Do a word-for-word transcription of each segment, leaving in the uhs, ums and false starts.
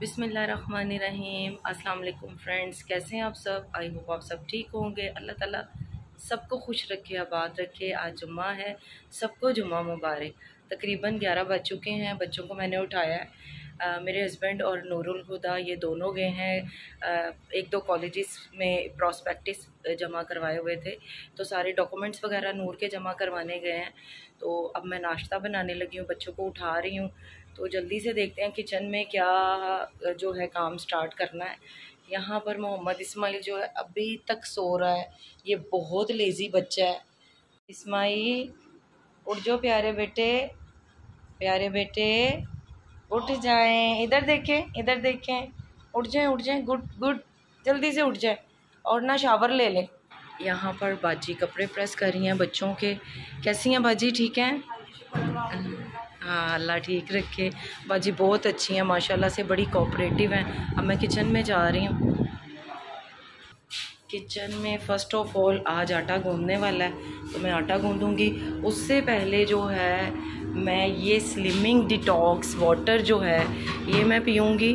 बिस्मिल्लाहिर्रहमानिर्रहीम। अस्सलाम वालेकुम फ्रेंड्स, कैसे हैं आप सब? आई होप आप सब ठीक होंगे। अल्लाह ताला सबको खुश रखे, आबाद रखे। आज जुम्मा है, सबको जुम्मा मुबारक। तकरीबन ग्यारह बज चुके हैं, बच्चों को मैंने उठाया है। Uh, मेरे हस्बैंड और नूरुल हुदा ये दोनों गए हैं। uh, एक दो कॉलेजेस में प्रॉस्पेक्टिस जमा करवाए हुए थे, तो सारे डॉक्यूमेंट्स वगैरह नूर के जमा करवाने गए हैं। तो अब मैं नाश्ता बनाने लगी हूँ, बच्चों को उठा रही हूँ। तो जल्दी से देखते हैं किचन में क्या जो है काम स्टार्ट करना है। यहाँ पर मोहम्मद इस्माइल जो है अभी तक सो रहा है, ये बहुत लेज़ी बच्चा है। इस्माइल उठ जाओ प्यारे बेटे, प्यारे बेटे उठ जाएं, इधर देखें, इधर देखें, उठ जाएं, उठ जाएं, गुड गुड, जल्दी से उठ जाएं और ना शावर ले लें। यहाँ पर बाजी कपड़े प्रेस कर रही हैं बच्चों के। कैसी हैं बाजी, ठीक हैं? हाँ, अल्लाह ठीक रखे। बाजी बहुत अच्छी हैं माशाल्लाह से, बड़ी कोऑपरेटिव हैं। अब मैं किचन में जा रही हूँ। किचन में फ़र्स्ट ऑफ ऑल आज आटा गूंदने वाला है, तो मैं आटा गूंदूंगी। उससे पहले जो है मैं ये स्लिमिंग डिटॉक्स वाटर जो है ये मैं पीऊँगी,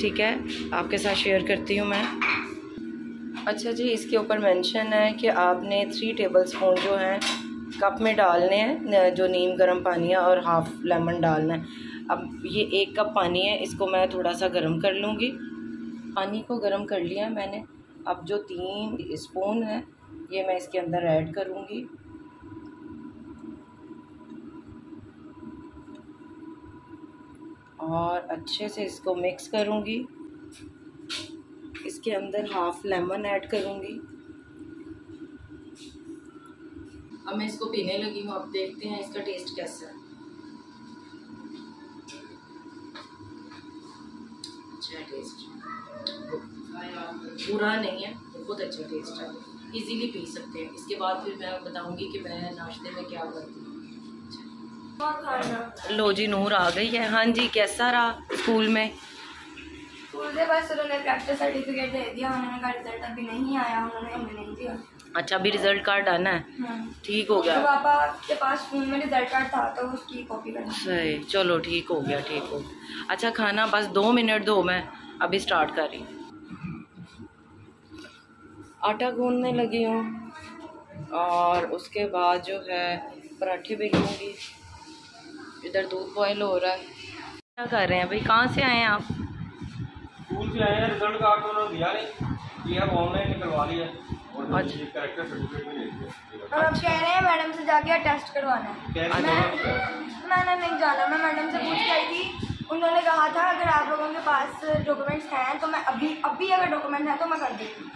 ठीक है? आपके साथ शेयर करती हूँ मैं। अच्छा जी, इसके ऊपर मेंशन है कि आपने थ्री टेबलस्पून जो है कप में डालने हैं, जो नीम गर्म पानी है, और हाफ़ लेमन डालना है। अब ये एक कप पानी है, इसको मैं थोड़ा सा गर्म कर लूँगी। पानी को गर्म कर लिया है मैंने। अब जो तीन स्पून है ये मैं इसके अंदर ऐड करूँगी। और अच्छे से इसको मिक्स करूँगी। इसके अंदर हाफ लेमन ऐड करूँगी। अब मैं इसको पीने लगी हूँ। अब देखते हैं इसका टेस्ट कैसा है। अच्छा टेस्ट, बुरा नहीं है, बहुत अच्छा टेस्ट है, इजीली पी सकते हैं। इसके बाद फिर मैं बताऊंगी कि मैं नाश्ते में क्या करती हूँ। लो जी, नूर आ गई है। हाँ जी, कैसा रहा स्कूल में? स्कूल से बस उन्होंने प्रैक्टिस सर्टिफिकेट दे दिया, उन्होंने कहा रिजल्ट अभी नहीं आया, उन्होंने हमें नहीं दिया। अच्छा, अभी रिजल्ट कार्ड आना है? ठीक हो गया। पापा के पास फोन में रिजल्ट कार्ड था, तो उसकी कॉपी करना। सही, चलो ठीक हो गया, ठीक हो गया। अच्छा खाना, बस दो मिनट दो, मैं अभी स्टार्ट कर रही हूँ। आटा गूंदने लगी हूँ और उसके बाद जो है पराठे बेलूँगी। इधर दूध बॉयल हो रहा है। क्या कर रहे हैं भाई, कहाँ से आए हैं आप? स्कूल से आए हैं, रिजल्ट कार्ड उन्होंने दिया नहीं, ये ऑनलाइन निकलवा लिया। अच्छा, कैरेक्टर सर्टिफिकेट भी नहीं। और अब कह रहे हैं मैडम से जाके टेस्ट करवाना है। मैंने नहीं जाना, मैं मैडम से पूछ के आई थी, उन्होंने कहा था अगर आप लोगों के पास डॉक्यूमेंट्स हैं तो मैं अभी अभी अगर डॉक्यूमेंट है तो मैं कर देती हूँ,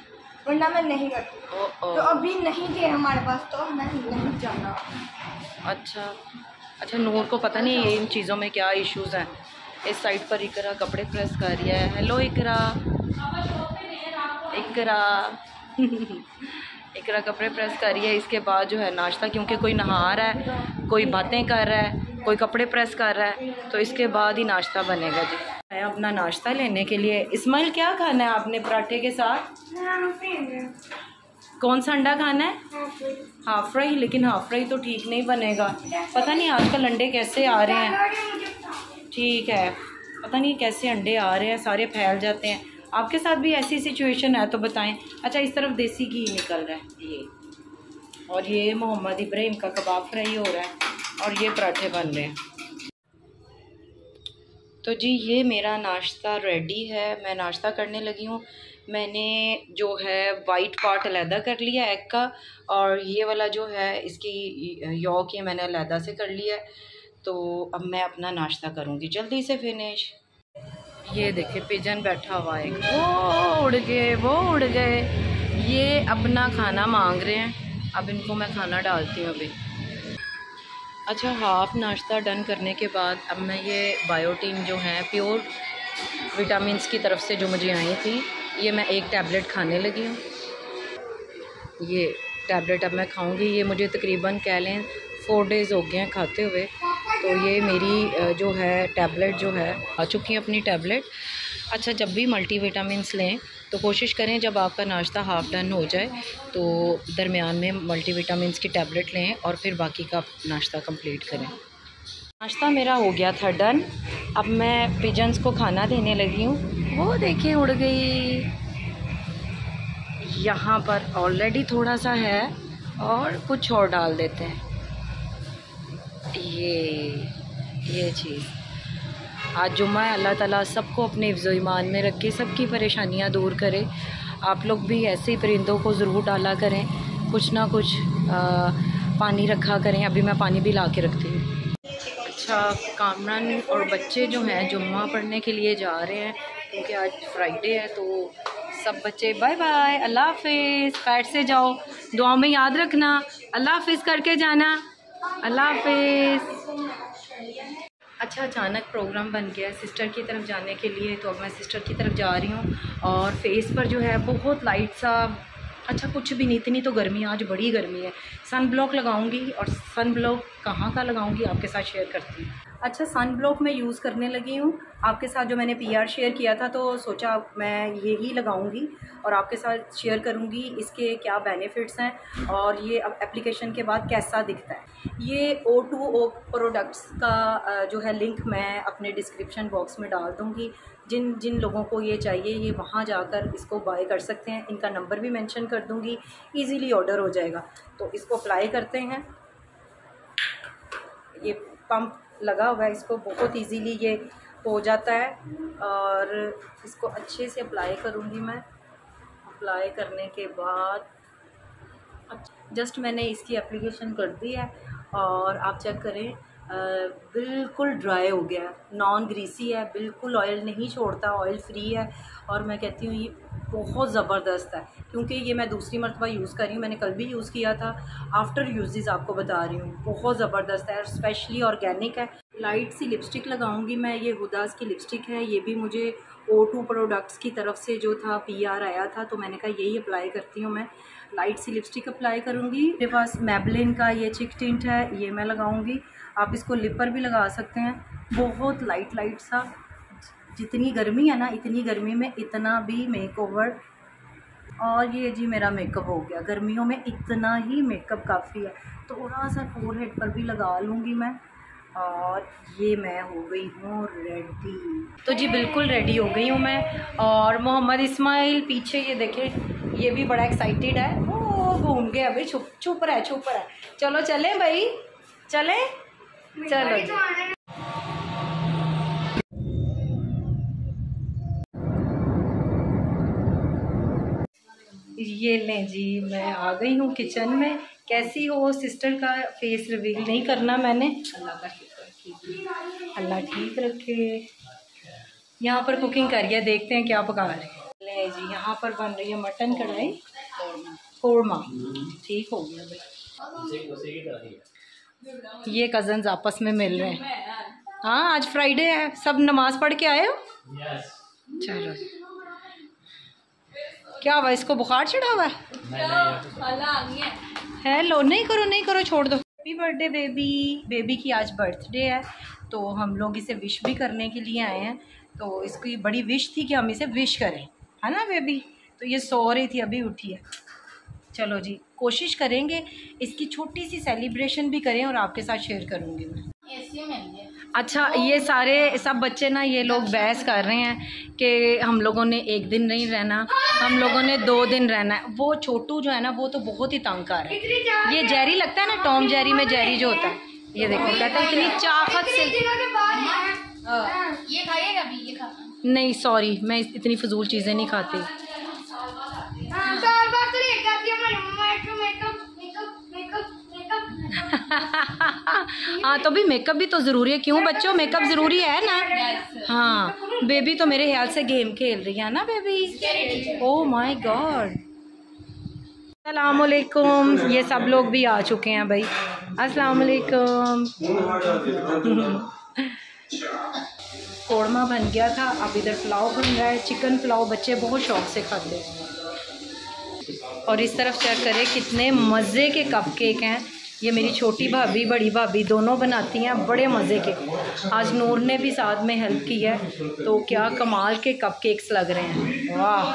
वरना मैं नहीं करती। ओ, ओ। तो अभी नहीं थे हमारे पास, तो मैं नहीं जाना। अच्छा अच्छा, नूर को पता नहीं अच्छा। इन चीज़ों में क्या इश्यूज़ हैं। इस साइड पर इकरा कपड़े प्रेस कर रही है। हेलो इकरा, इकरा इकरा कपड़े प्रेस कर रही है। इसके बाद जो है नाश्ता, क्योंकि कोई नहा रहा है, कोई बातें कर रहा है, कोई कपड़े प्रेस कर रहा है, तो इसके बाद ही नाश्ता बनेगा जी। मैं अपना नाश्ता लेने के लिए। इस्माइल, क्या खाना है आपने पराठे के साथ? कौन सा अंडा खाना है? Half fry. लेकिन हाफ फ्राई तो ठीक नहीं बनेगा, पता नहीं आजकल अंडे कैसे आ रहे हैं। ठीक है, पता नहीं कैसे अंडे आ रहे हैं, सारे फैल जाते हैं। आपके साथ भी ऐसी सिचुएशन है तो बताएं। अच्छा, इस तरफ देसी घी निकल रहा है ये, और ये मोहम्मद इब्राहिम का कबाब फ्राई हो रहा है, और ये पराठे बन रहे हैं। तो जी ये मेरा नाश्ता रेडी है, मैं नाश्ता करने लगी हूँ। मैंने जो है वाइट पार्ट अलहदा कर लिया एग का, और ये वाला जो है इसकी यॉक ये मैंने अलहदा से कर लिया। तो अब मैं अपना नाश्ता करूँगी जल्दी से फिनिश। ये देखिए पिजन बैठा हुआ है, वो उड़ गए, वो उड़ गए। ये अपना खाना मांग रहे हैं, अब इनको मैं खाना डालती हूँ अभी। अच्छा, हाफ नाश्ता डन करने के बाद अब मैं ये बायोटिन जो है प्योर विटामिन की तरफ से जो मुझे आई थी, ये मैं एक टैबलेट खाने लगी हूँ। ये टैबलेट अब मैं खाऊँगी। ये मुझे तकरीबन कह लें फोर डेज़ हो गए हैं खाते हुए। तो ये मेरी जो है टैबलेट जो है आ चुकी है, अपनी टैबलेट। अच्छा, जब भी मल्टी विटामिन लें तो कोशिश करें जब आपका नाश्ता हाफ़ डन हो जाए तो दरमियान में मल्टी विटामिन की टैबलेट लें और फिर बाकी का नाश्ता कंप्लीट करें। नाश्ता मेरा हो गया था डन। अब मैं पिजन्स को खाना देने लगी हूँ। वो देखिए उड़ गई। यहाँ पर ऑलरेडी थोड़ा सा है और कुछ और डाल देते हैं। ये ये चीज़ आज जुम्मा है। अल्लाह ताला सबको अपने हिफ्ज़ो ईमान में रखे, सबकी परेशानियाँ दूर करे। आप लोग भी ऐसे ही परिंदों को ज़रूर डाला करें, कुछ ना कुछ आ, पानी रखा करें। अभी मैं पानी भी ला के रखती हूँ। अच्छा, कामरान और बच्चे जो हैं जुम्मा पढ़ने के लिए जा रहे हैं क्योंकि आज फ्राइडे है। तो सब बच्चे बाय बाय, अल्लाह हाफिज़। पैट से जाओ, दुआ में याद रखना, अल्लाह हाफिज़ करके जाना, अल्लाह हाफिज़। अच्छा, अचानक प्रोग्राम बन गया सिस्टर की तरफ जाने के लिए, तो अब मैं सिस्टर की तरफ जा रही हूँ। और फेस पर जो है बहुत लाइट सा, अच्छा कुछ भी नहीं, इतनी तो गर्मी, आज बड़ी गर्मी है। सन ब्लॉक लगाऊंगी और सन ब्लॉक कहाँ का लगाऊंगी आपके साथ शेयर करती हूँ। अच्छा, सन ब्लॉक मैं यूज़ करने लगी हूँ। आपके साथ जो मैंने पीआर शेयर किया था तो सोचा मैं यही लगाऊंगी और आपके साथ शेयर करूंगी इसके क्या बेनिफिट्स हैं और ये अब एप्लीकेशन के बाद कैसा दिखता है। ये ओ टू ओ प्रोडक्ट्स का जो है लिंक मैं अपने डिस्क्रिप्शन बॉक्स में डाल दूँगी। जिन जिन लोगों को ये चाहिए ये वहाँ जाकर इसको बाय कर सकते हैं। इनका नंबर भी मेंशन कर दूँगी, इजीली ऑर्डर हो जाएगा। तो इसको अप्लाई करते हैं। ये पंप लगा हुआ है, इसको बहुत इजीली ये हो जाता है। और इसको अच्छे से अप्लाई करूँगी मैं। अप्लाई करने के बाद जस्ट मैंने इसकी एप्लीकेशन कर दी है और आप चेक करें, आ, बिल्कुल ड्राई हो गया है, नॉन ग्रीसी है, बिल्कुल ऑयल नहीं छोड़ता, ऑयल फ्री है। और मैं कहती हूँ ये बहुत ज़बरदस्त है क्योंकि ये मैं दूसरी मरतबा यूज़ कर रही हूँ। मैंने कल भी यूज़ किया था, आफ्टर यूजेस आपको बता रही हूँ। बहुत ज़बरदस्त है और स्पेशली ऑर्गेनिक है। लाइट सी लिपस्टिक लगाऊंगी मैं, ये हुदास की लिपस्टिक है। ये भी मुझे ओ टू प्रोडक्ट्स की तरफ से जो था पीआर आया था, तो मैंने कहा यही अप्लाई करती हूँ। मैं लाइट सी लिपस्टिक अप्लाई करूँगी। मेरे पास मैबलिन का ये चिक टिंट है, ये मैं लगाऊँगी। आप इसको लिप पर भी लगा सकते हैं, बहुत लाइट लाइट सा। जितनी गर्मी है ना, इतनी गर्मी में इतना भी मेकओवर। और ये जी मेरा मेकअप हो गया। गर्मियों में इतना ही मेकअप काफ़ी है। थोड़ा सा फोरहेड पर भी लगा लूँगी मैं। और ये मैं हो गई हूँ रेडी। तो जी बिल्कुल रेडी हो गई हूँ मैं। और मोहम्मद इस्माइल पीछे ये देखें, ये भी बड़ा एक्साइटेड है। वो घूम गया भाई, छुप छुप रहा है, छुप रहा है। चलो चलें भाई, चलें, चलो। ये लें जी, मैं आ गई हूँ किचन में। कैसी हो सिस्टर का फेस रिवील नहीं करना मैंने। अल्लाह का शुक्र, अल्लाह ठीक रखे। यहाँ पर कुकिंग कर रही है, देखते हैं क्या पका रहे हैं। लें जी, यहाँ पर बन रही है मटन कढ़ाई कोरमा। ठीक हो गया भाई। ये कज़न्स आपस में मिल रहे हैं। हाँ, आज फ्राइडे है। सब नमाज पढ़ के आए हो? चलो, क्या हुआ, इसको बुखार चढ़ा हुआ है? हेलो, नहीं करो नहीं करो, छोड़ दो। Happy birthday baby. बेबी की आज बर्थडे है तो हम लोग इसे विश भी करने के लिए आए हैं। तो इसकी बड़ी विश थी कि हम इसे विश करें, है ना बेबी। तो ये सो रही थी, अभी उठी है। चलो जी, कोशिश करेंगे इसकी छोटी सी सेलिब्रेशन भी करें और आपके साथ शेयर करूँगी मैं। अच्छा, ये सारे सब बच्चे ना, ये लोग बहस कर रहे हैं कि हम लोगों ने एक दिन नहीं रहना, हम लोगों ने दो दिन रहना है। वो छोटू जो है ना, वो तो बहुत ही तंग कर रहा है। ये जेरी लगता है ना, टॉम जेरी में जेरी जो होता है। ये देखो, कहता है इतनी चाहत से। ये खाइएगा अभी, ये खा। नहीं सॉरी, मैं इतनी फजूल चीज़ें नहीं खाती। हाँ, तो भी मेकअप भी तो ज़रूरी है। क्यों बच्चों, मेकअप ज़रूरी है ना। हाँ, बेबी तो मेरे ख्याल से गेम खेल रही है ना बेबी। Oh my God. अस्सलाम वालेकुम। ये सब लोग भी आ चुके हैं भाई। अस्सलाम वालेकुम। कोरमा बन गया था, अब इधर पुलाव बन रहा है। चिकन पुलाव बच्चे बहुत शौक से खाते हैं। और इस तरफ चेक करें, कितने मज़े के कपकेक हैं। ये मेरी छोटी भाभी, बड़ी भाभी दोनों बनाती हैं, बड़े मज़े के। आज नूर ने भी साथ में हेल्प की है, तो क्या कमाल के कपकेक्स लग रहे हैं। वाह,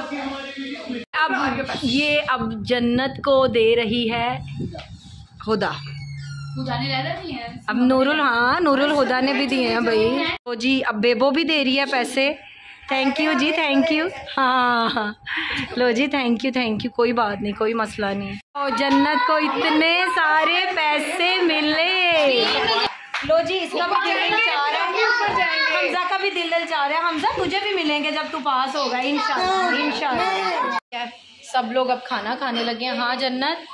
अब ये अब जन्नत को दे रही है खुदा। अब नूरुल, हाँ नूरुल हुदा ने भी दिए हैं भाई। तो जी अब बेबो भी दे रही है पैसे, थैंक यू जी, थैंक यू। हाँ हाँ लो जी, थैंक यू थैंक यू, कोई बात नहीं, कोई मसला नहीं। और जन्नत को इतने सारे पैसे मिले। लो जी इसका भी दिल चाह रहा है, हमजा का भी दिल चाह रहा है। हमजा तुझे भी मिलेंगे जब तू पास होगा इंशाल्लाह, इंशाल्लाह। सब लोग अब खाना खाने लगे हैं। हाँ जन्नत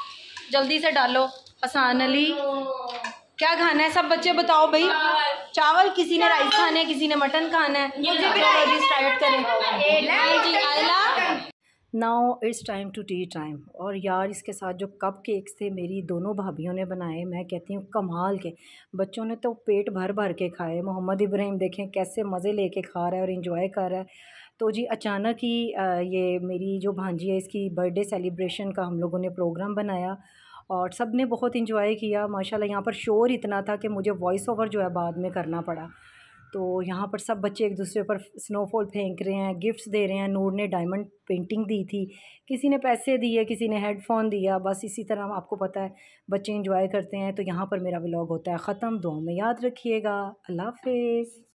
जल्दी से डालो। हसन अली क्या खाना है? सब बच्चे बताओ भाई। चावल, किसी ने राइस खाना है, किसी ने मटन खाना है। मुझे भी जल्दी स्टार्ट करें। Now it's time to tea time. और यार इसके साथ जो कप केक्स थे मेरी दोनों भाभियों ने बनाए, मैं कहती हूँ कमाल के। बच्चों ने तो पेट भर भर के खाए। मोहम्मद इब्राहिम देखें कैसे मज़े लेके खा रहा है और इन्जॉय कर रहा है। तो जी अचानक ही ये मेरी जो भांजी है इसकी बर्थडे सेलिब्रेशन का हम लोगों ने प्रोग्राम बनाया और सब ने बहुत इन्जॉय किया माशाल्लाह। यहाँ पर शोर इतना था कि मुझे वॉइस ओवर जो है बाद में करना पड़ा। तो यहाँ पर सब बच्चे एक दूसरे पर स्नोफॉल फेंक रहे हैं, गिफ्ट्स दे रहे हैं। नूर ने डायमंड पेंटिंग दी थी, किसी ने पैसे दिए, किसी ने हेडफोन दिया। बस इसी तरह आपको पता है बच्चे एंजॉय करते हैं। तो यहाँ पर मेरा व्लॉग होता है ख़त्म। दुआ में याद रखिएगा। अल्लाह हाफिज़।